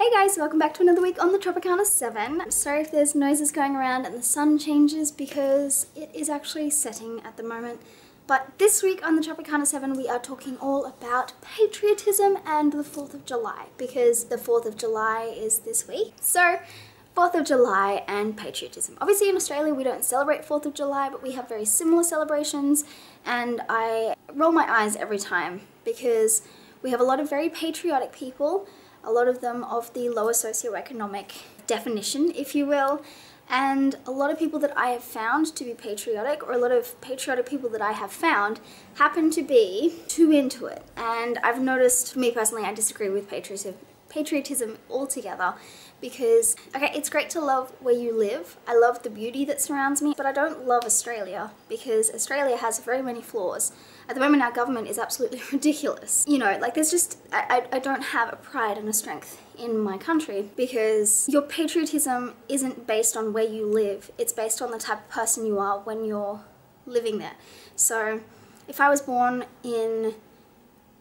Hey guys, welcome back to another week on the Tropicana 7. I'm sorry if there's noises going around and the sun changes because it is actually setting at the moment. But this week on the Tropicana 7 we are talking all about patriotism and the 4th of July because the 4th of July is this week. So 4th of July and patriotism. Obviously in Australia we don't celebrate 4th of July, but we have very similar celebrations, and I roll my eyes every time because we have a lot of very patriotic people. A lot of them of the lower socioeconomic definition, if you will, and a lot of people that I have found to be patriotic, or a lot of patriotic people that I have found, happen to be too into it. And I've noticed, me personally, I disagree with patriotism altogether because, okay, it's great to love where you live. I love the beauty that surrounds me, but I don't love Australia because Australia has very many flaws. At the moment, our government is absolutely ridiculous. You know, like there's just, I don't have a pride and a strength in my country because your patriotism isn't based on where you live. It's based on the type of person you are when you're living there. So if I was born in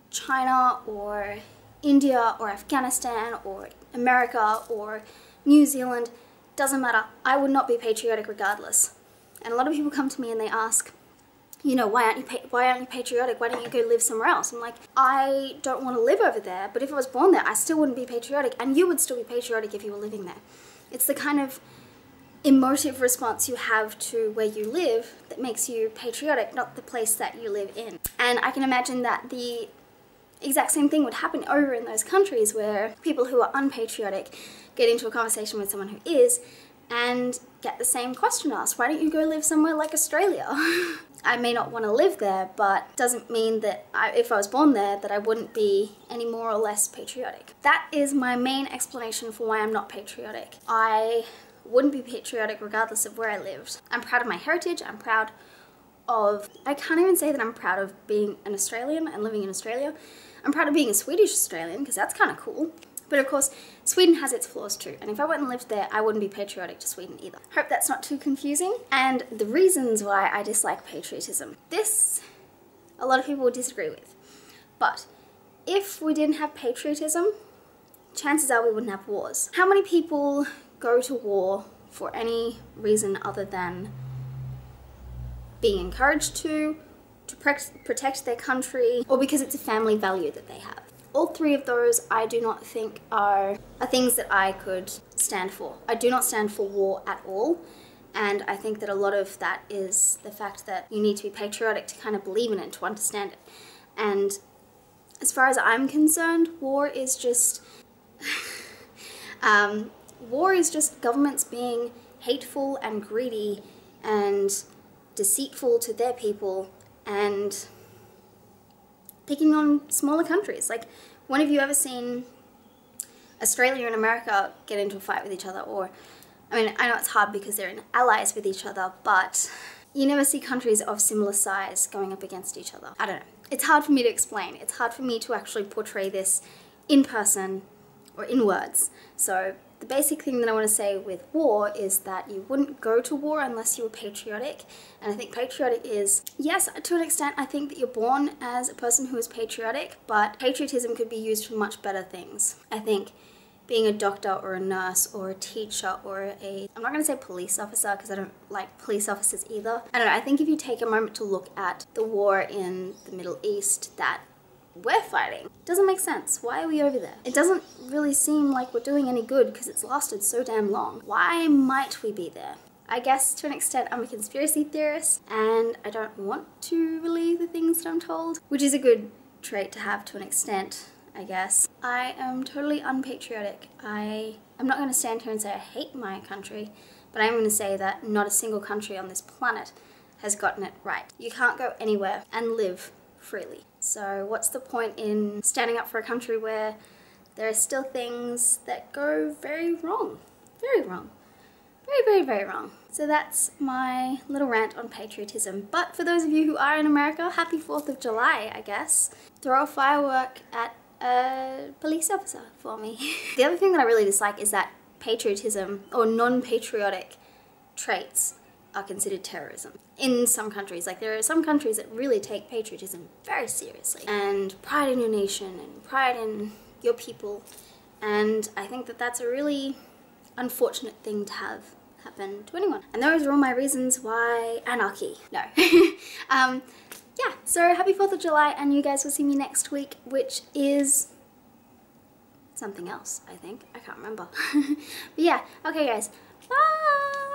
China or India or Afghanistan or America or New Zealand, doesn't matter, I would not be patriotic regardless. And a lot of people come to me and they ask, you know, why aren't you patriotic? Why don't you go live somewhere else? I'm like, I don't want to live over there, but if I was born there, I still wouldn't be patriotic, and you would still be patriotic if you were living there. It's the kind of emotive response you have to where you live that makes you patriotic, not the place that you live in. And I can imagine that the exact same thing would happen over in those countries where people who are unpatriotic get into a conversation with someone who is and get the same question asked. Why don't you go live somewhere like Australia? I may not want to live there, but doesn't mean that if I was born there that I wouldn't be any more or less patriotic. That is my main explanation for why I'm not patriotic. I wouldn't be patriotic regardless of where I lived. I'm proud of my heritage. I'm proud of, I can't even say that I'm proud of being an Australian and living in Australia. I'm proud of being a Swedish Australian because that's kind of cool. But of course, Sweden has its flaws too, and if I went and lived there, I wouldn't be patriotic to Sweden either. Hope that's not too confusing. And the reasons why I dislike patriotism. This, a lot of people will disagree with. But if we didn't have patriotism, chances are we wouldn't have wars. How many people go to war for any reason other than being encouraged to protect their country, or because it's a family value that they have? All three of those I do not think are things that I could stand for. I do not stand for war at all, and I think that a lot of that is the fact that you need to be patriotic to kind of believe in it, to understand it. And as far as I'm concerned, war is just governments being hateful and greedy and deceitful to their people and picking on smaller countries. Like, when have you ever seen Australia and America get into a fight with each other? Or, I mean, I know it's hard because they're allies with each other, but you never see countries of similar size going up against each other. I don't know. It's hard for me to explain. It's hard for me to actually portray this in person or in words. So the basic thing that I want to say with war is that you wouldn't go to war unless you were patriotic. And I think patriotic is, yes, to an extent, I think that you're born as a person who is patriotic, but patriotism could be used for much better things. I think being a doctor or a nurse or a teacher or I'm not going to say police officer because I don't like police officers either. I don't know, I think if you take a moment to look at the war in the Middle East that we're fighting, doesn't make sense. Why are we over there? It doesn't really seem like we're doing any good because it's lasted so damn long. Why might we be there? I guess to an extent I'm a conspiracy theorist and I don't want to believe the things that I'm told, which is a good trait to have to an extent, I guess. I am totally unpatriotic. I'm not going to stand here and say I hate my country, but I am going to say that not a single country on this planet has gotten it right. You can't go anywhere and live freely. So what's the point in standing up for a country where there are still things that go very wrong? Very wrong. Very, very, very wrong. So that's my little rant on patriotism. But for those of you who are in America, happy 4th of July, I guess. Throw a firework at a police officer for me. The other thing that I really dislike is that patriotism or non-patriotic traits are considered terrorism in some countries. Like, there are some countries that really take patriotism very seriously and pride in your nation and pride in your people And I think that that's a really unfortunate thing to have happen to anyone. And those are all my reasons why anarchy. No. Yeah, so happy 4th of July, and you guys will see me next week, which is something else, I think. I can't remember. But yeah, okay guys, bye!